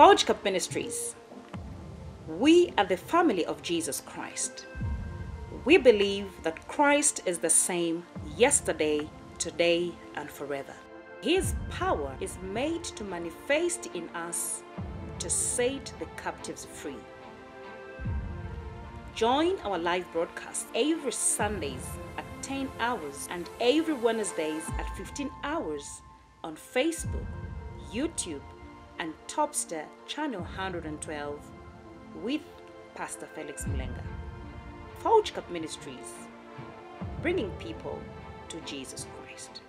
FOJCAB Ministries. We are the family of Jesus Christ. We believe that Christ is the same yesterday, today, and forever. His power is made to manifest in us to set the captives free. Join our live broadcast every Sundays at 10 hours and every Wednesdays at 15 hours on Facebook, YouTube, and Topster Channel 112 with Pastor Felix Mulenga. FOJCAB Ministries, bringing people to Jesus Christ.